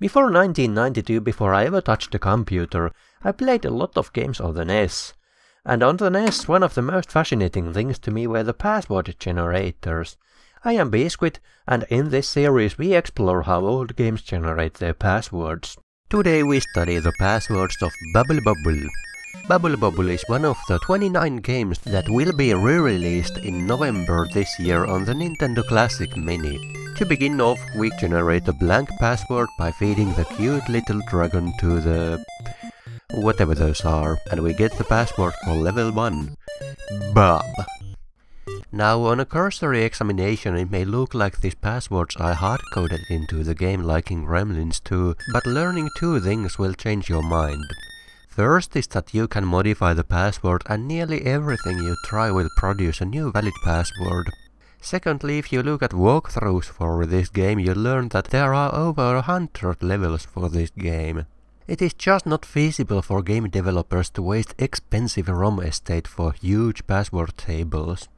Before 1992, before I ever touched a computer, I played a lot of games on the NES. And on the NES, one of the most fascinating things to me were the password generators. I am Bisqwit, and in this series we explore how old games generate their passwords. Today we study the passwords of Bubble Bobble. Bubble Bobble is one of the 29 games that will be re-released in November this year on the Nintendo Classic Mini. To begin off, we generate a blank password by feeding the cute little dragon to the... whatever those are, and we get the password for level 1. Bob. Now, on a cursory examination, it may look like these passwords are hard-coded into the game like in Remnants 2, but learning two things will change your mind. First is that you can modify the password, and nearly everything you try will produce a new valid password. Secondly, if you look at walkthroughs for this game, you learn that there are over 100 levels for this game. It is just not feasible for game developers to waste expensive ROM estate for huge password tables.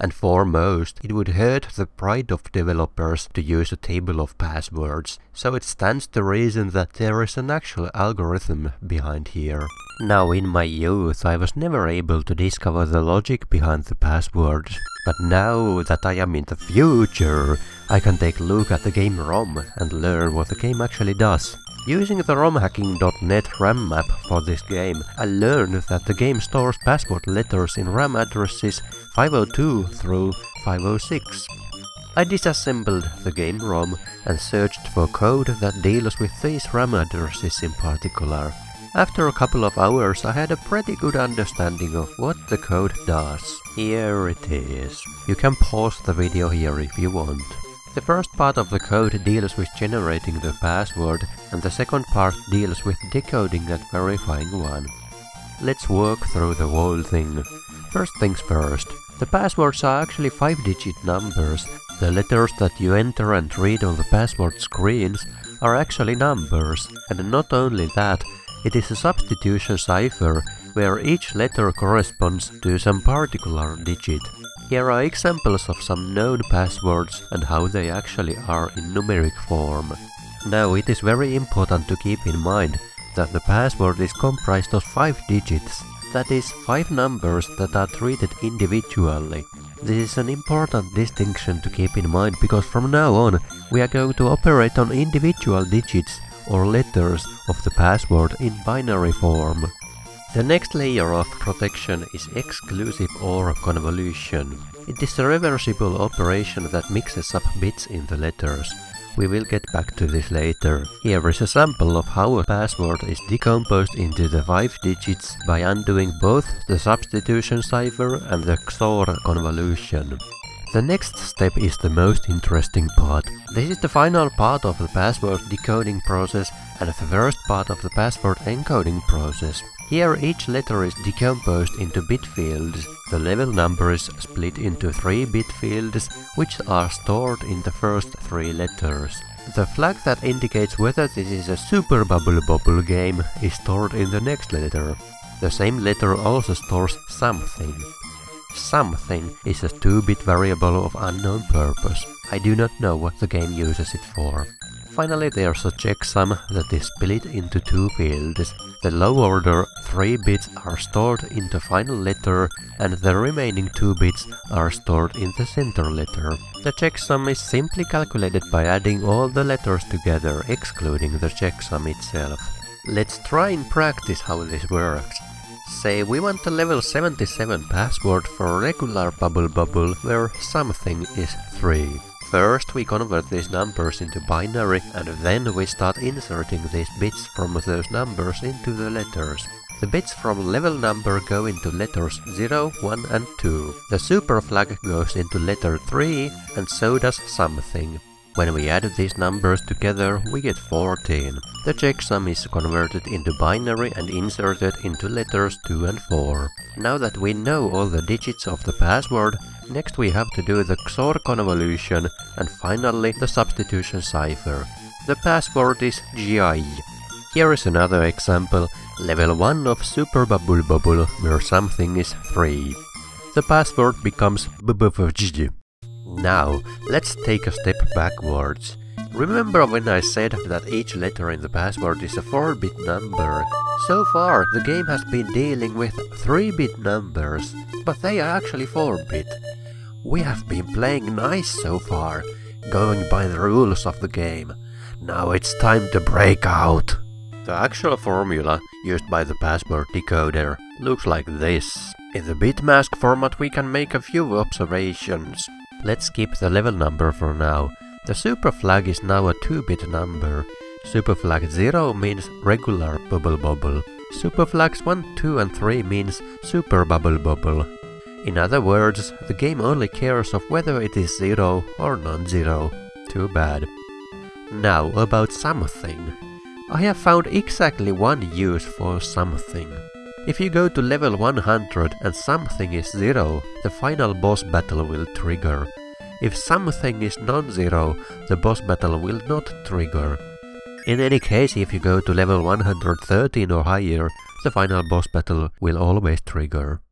And foremost, it would hurt the pride of developers to use a table of passwords, so it stands to reason that there is an actual algorithm behind here. Now, in my youth, I was never able to discover the logic behind the passwords, but now that I am in the future, I can take a look at the game ROM and learn what the game actually does. Using the romhacking.net RAM map for this game, I learned that the game stores password letters in RAM addresses 502 through 506. I disassembled the game ROM and searched for code that deals with these RAM addresses in particular. After a couple of hours, I had a pretty good understanding of what the code does. Here it is. You can pause the video here if you want. The first part of the code deals with generating the password, and the second part deals with decoding and verifying one. Let's work through the whole thing. First things first. The passwords are actually 5-digit numbers. The letters that you enter and read on the password screens are actually numbers. And not only that, it is a substitution cipher, where each letter corresponds to some particular digit. Here are examples of some known passwords and how they actually are in numeric form. Now, it is very important to keep in mind that the password is comprised of 5 digits, that is, 5 numbers that are treated individually. This is an important distinction to keep in mind, because from now on we are going to operate on individual digits or letters of the password in binary form. The next layer of protection is exclusive OR convolution. It is a reversible operation that mixes up bits in the letters. We will get back to this later. Here is a sample of how a password is decomposed into the 5 digits by undoing both the substitution cipher and the XOR convolution. The next step is the most interesting part. This is the final part of the password decoding process and the first part of the password encoding process. Here each letter is decomposed into bit fields. The level number is split into 3 bit fields, which are stored in the first 3 letters. The flag that indicates whether this is a Super Bubble Bobble game is stored in the next letter. The same letter also stores something. Something is a 2-bit variable of unknown purpose. I do not know what the game uses it for. Finally, there's a checksum that is split into 2 fields. The low order 3 bits are stored in the final letter, and the remaining 2 bits are stored in the center letter. The checksum is simply calculated by adding all the letters together, excluding the checksum itself. Let's try and practice how this works. Say we want a level 77 password for regular Bubble Bobble where something is 3. First we convert these numbers into binary, and then we start inserting these bits from those numbers into the letters. The bits from level number go into letters 0, 1 and 2. The super flag goes into letter 3, and so does something. When we add these numbers together, we get 14. The checksum is converted into binary and inserted into letters 2 and 4. Now that we know all the digits of the password, next we have to do the XOR convolution and finally the substitution cipher. The password is GI. Here is another example, level 1 of Super Bubble Bobble where something is 3. The password becomes BBFG. Now, let's take a step backwards. Remember when I said that each letter in the password is a 4-bit number? So far, the game has been dealing with 3-bit numbers, but they are actually 4-bit. We have been playing nice so far, going by the rules of the game. Now it's time to break out! The actual formula used by the password decoder looks like this. In the bitmask format we can make a few observations. Let's skip the level number for now. The super flag is now a 2-bit number. Super flag 0 means regular Bubble Bobble. Super flags 1, 2 and 3 means super Bubble Bobble. In other words, the game only cares of whether it is 0 or non-zero. Too bad. Now about something. I have found exactly one use for something. If you go to level 100 and something is 0, the final boss battle will trigger. If something is non-zero, the boss battle will not trigger. In any case, if you go to level 113 or higher, the final boss battle will always trigger.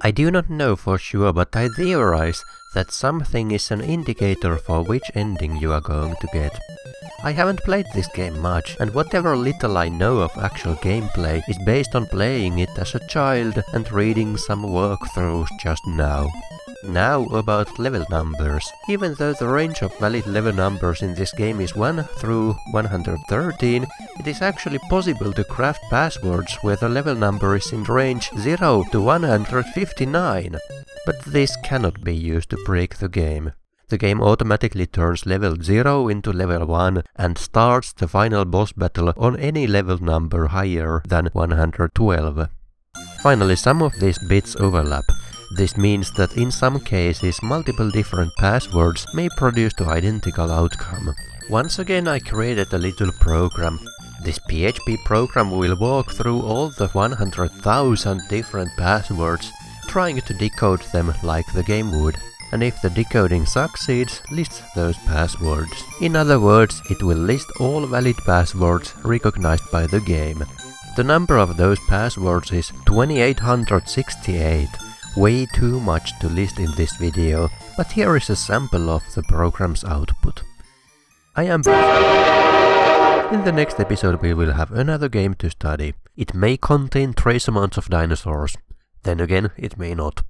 I do not know for sure, but I theorize that something is an indicator for which ending you are going to get. I haven't played this game much, and whatever little I know of actual gameplay is based on playing it as a child and reading some walkthroughs just now. Now about level numbers. Even though the range of valid level numbers in this game is 1 through 113, it is actually possible to craft passwords where the level number is in range 0 to 159. But this cannot be used to break the game. The game automatically turns level 0 into level 1 and starts the final boss battle on any level number higher than 112. Finally, some of these bits overlap. This means that in some cases multiple different passwords may produce the identical outcome. Once again I created a little program. This PHP program will walk through all the 100,000 different passwords, trying to decode them like the game would. And if the decoding succeeds, lists those passwords. In other words, it will list all valid passwords recognized by the game. The number of those passwords is 2868, way too much to list in this video, but here is a sample of the program's output. I am back. In the next episode we will have another game to study. It may contain trace amounts of dinosaurs. Then again, it may not.